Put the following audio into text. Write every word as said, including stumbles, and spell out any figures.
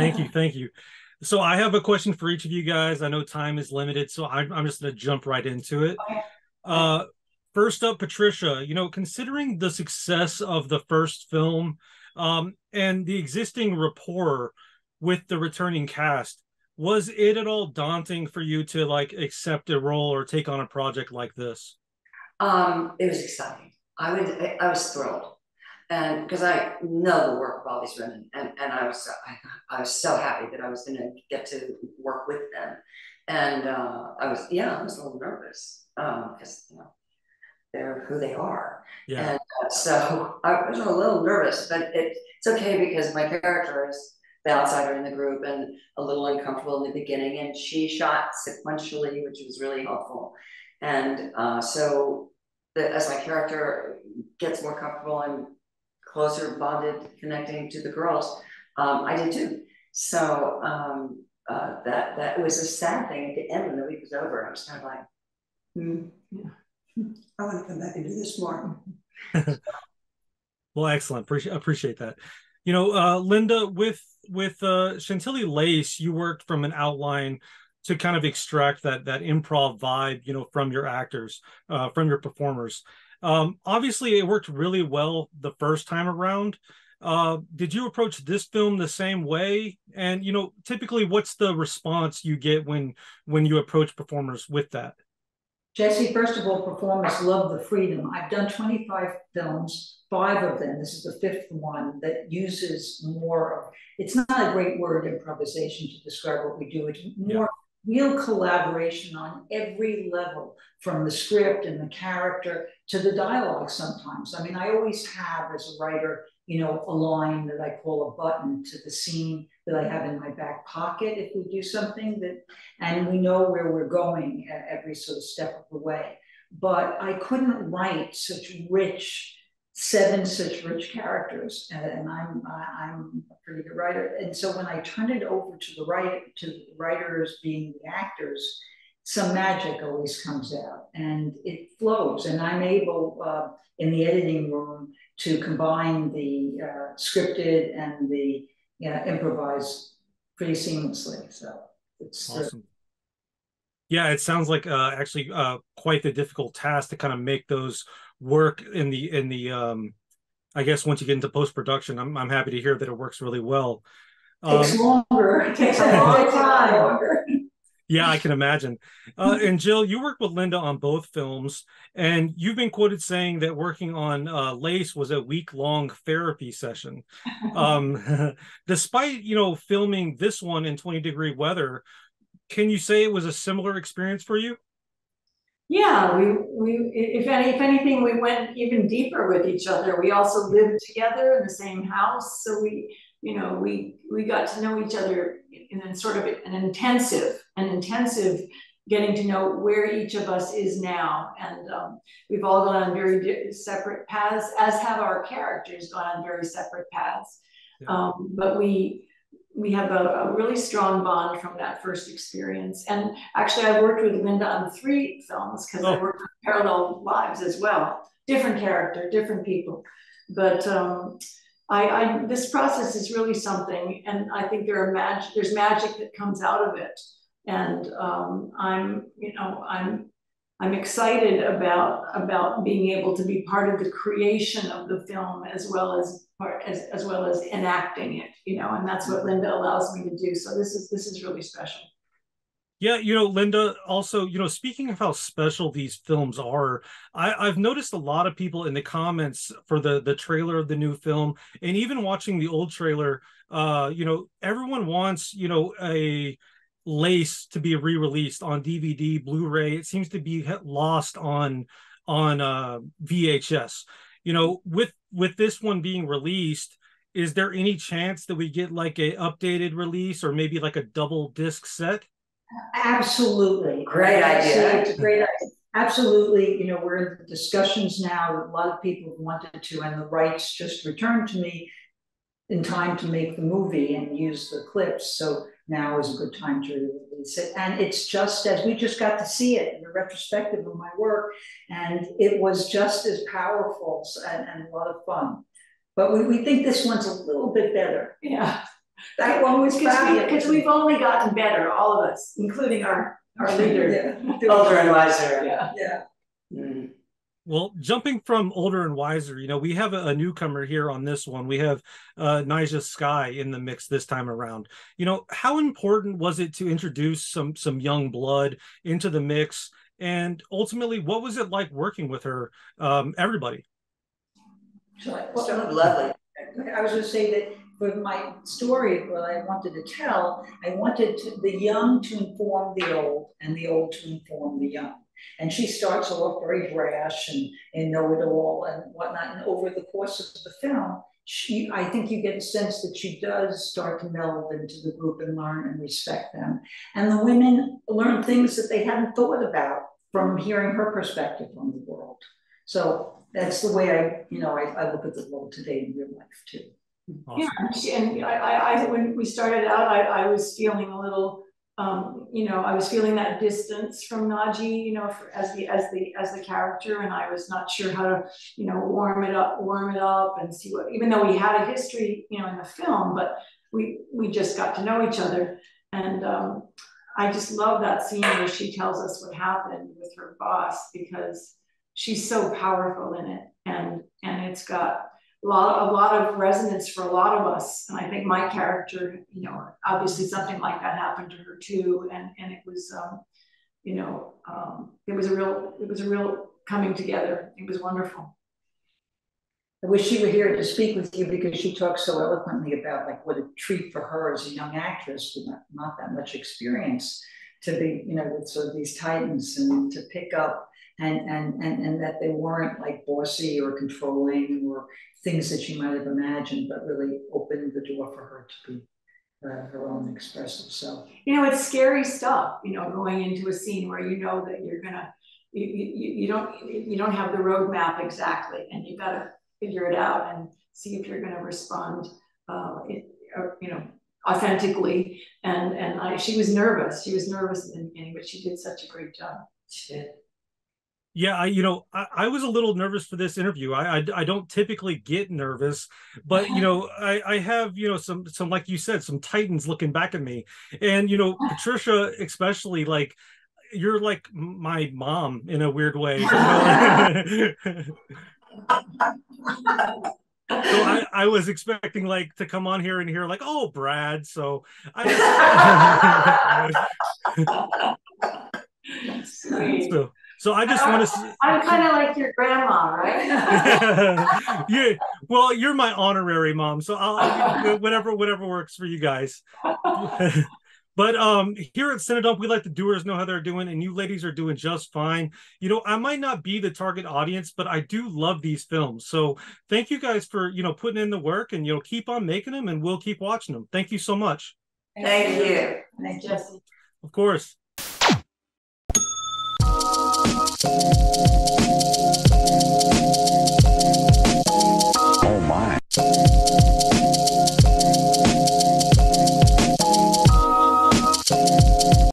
Thank you. Thank you. So I have a question for each of you guys. I know time is limited, so I'm, I'm just going to jump right into it. Uh, first up, Patricia, you know, considering the success of the first film um, and the existing rapport with the returning cast, was it at all daunting for you to like accept a role or take on a project like this? Um, it was exciting. I would, I was thrilled. And because I know the work of all these women, and, and I was so, I, I was so happy that I was going to get to work with them, and uh, I was yeah I was a little nervous because um, you know they're who they are, yeah. and uh, so I was a little nervous, but it, it's okay because my character is the outsider in the group and a little uncomfortable in the beginning, and she shot sequentially, which was really helpful, and uh, so the, as my character gets more comfortable and closer, bonded, connecting to the girls. Um, I did too. So um, uh, that that was a sad thing at the end when the week was over. I was kind of like, mm, yeah. I want to come back and do this more. Well, excellent. Appreciate appreciate that. You know, uh, Linda, with with uh, Chantilly Lace, you worked from an outline to kind of extract that that improv vibe, you know, from your actors, uh, from your performers. Um, obviously, it worked really well the first time around. Uh, did you approach this film the same way? And, you know, typically, what's the response you get when when you approach performers with that? Jessie, first of all, performers love the freedom. I've done twenty-five films, five of them. This is the fifth one that uses more of, it's not a great word, improvisation, to describe what we do. It's more. Yeah. Real collaboration on every level, from the script and the character to the dialogue sometimes. I mean, I always have as a writer, you know, a line that I call a button to the scene that I have in my back pocket if we do something that, and we know where we're going at every sort of step of the way. But I couldn't write such rich, seven such rich characters, and I'm I'm a pretty good writer, and so when I turned it over to the writer, to the writers being the actors, some magic always comes out, and it flows. And I'm able uh, in the editing room to combine the uh, scripted and the you know, improvised pretty seamlessly. So it's awesome. Uh, Yeah, it sounds like uh, actually uh, quite the difficult task to kind of make those work in the in the. Um, I guess once you get into post production, I'm I'm happy to hear that it works really well. Um, takes longer. It takes a long time. Yeah, I can imagine. Uh, and Jill, you worked with Linda on both films, and you've been quoted saying that working on uh, Lace was a week-long therapy session. Um, despite you know filming this one in twenty degree weather. Can you say it was a similar experience for you? Yeah, we, we if, any, if anything, we went even deeper with each other. We also lived together in the same house. So we, you know, we, we got to know each other in a sort of an intensive, an intensive getting to know where each of us is now. And um, we've all gone on very separate paths, as have our characters gone on very separate paths. Yeah. Um, but we... We have a, a really strong bond from that first experience. And actually, I worked with Linda on three films because oh. I worked on Parallel Lives as well. Different character, different people. But um, I, I, this process is really something. And I think there are mag there's magic that comes out of it. And um, I'm, you know, I'm, I'm excited about, about being able to be part of the creation of the film as well as As, as well as enacting it, you know, and that's what Linda allows me to do. So this is this is really special. Yeah, you know, Linda, also, you know, speaking of how special these films are, I, I've noticed a lot of people in the comments for the, the trailer of the new film, and even watching the old trailer, uh, you know, everyone wants, you know, a Lace to be re-released on D V D, Blu-ray. It seems to be lost on, on uh, V H S. You know, with with this one being released, is there any chance that we get like a updated release or maybe like a double disc set? Absolutely. Great idea. It's a great idea. Absolutely. You know, we're in the discussions now with a lot of people who wanted to, and the rights just returned to me in time to make the movie and use the clips. So now is a good time to release it. And it's just as we just got to see it in a retrospective of my work. And it was just as powerful and, and a lot of fun. But we, we think this one's a little bit better. Yeah. That one was fabulous. Because we, we've only gotten better, all of us, including our, our leader. Yeah. Older and wiser. Yeah. Yeah. Mm. Well, jumping from older and wiser, you know, we have a, a newcomer here on this one. We have uh, Nyjah Skye in the mix this time around. You know, how important was it to introduce some some young blood into the mix? And ultimately, what was it like working with her, um, everybody? Well, so lovely. I was going to say that for my story, what I wanted to tell, I wanted to, the young to inform the old and the old to inform the young. And she starts off very brash and, and know-it-all and whatnot. And over the course of the film, she, I think you get a sense that she does start to meld into the group and learn and respect them. And the women learn things that they hadn't thought about from hearing her perspective on the world. So that's the way I, you know, I, I look at the world today in real life too. Awesome. Yeah, and I, I, when we started out, I, I was feeling a little, um, you know, I was feeling that distance from Nyjah, you know, for, as the as the as the character, and I was not sure how to, you know, warm it up, warm it up, and see what. Even though we had a history, you know, in the film, but we we just got to know each other, and um, I just love that scene where she tells us what happened with her boss because she's so powerful in it, and and it's got. A lot, a lot of resonance for a lot of us. And I think my character, you know, obviously something like that happened to her too. And, and it was, um, you know, um, it was a real, it was a real coming together. It was wonderful. I wish she were here to speak with you because she talks so eloquently about like what a treat for her as a young actress with not, not that much experience to be, you know, with sort of these titans and to pick up and, and, and, and that they weren't like bossy or controlling or things that she might have imagined, but really opened the door for her to be uh, her own expressive self. You know, it's scary stuff, you know, going into a scene where you know that you're gonna, you, you, you don't you don't have the roadmap exactly, and you've got to figure it out and see if you're gonna respond, uh, it, or, you know, authentically. And, and I, she was nervous, she was nervous in the beginning, but she did such a great job. She did. Yeah, I, you know, I, I was a little nervous for this interview. I, I I don't typically get nervous, but, you know, I, I have, you know, some, some like you said, some titans looking back at me. And, you know, Patricia, especially, like, you're like my mom in a weird way. You know? So I, I was expecting, like, to come on here and hear, like, oh, Brad. So I just... Sweet. So, So I just I, want to. See, I'm kind of like your grandma, right? Yeah. You, well, you're my honorary mom, so I'll, I'll whatever whatever works for you guys. But um, here at CineDump, we let the doers know how they're doing, and you ladies are doing just fine. You know, I might not be the target audience, but I do love these films. So thank you guys for you know putting in the work, and you know keep on making them, and we'll keep watching them. Thank you so much. Thank you. Thank you, Jessie. Of course. Thank you.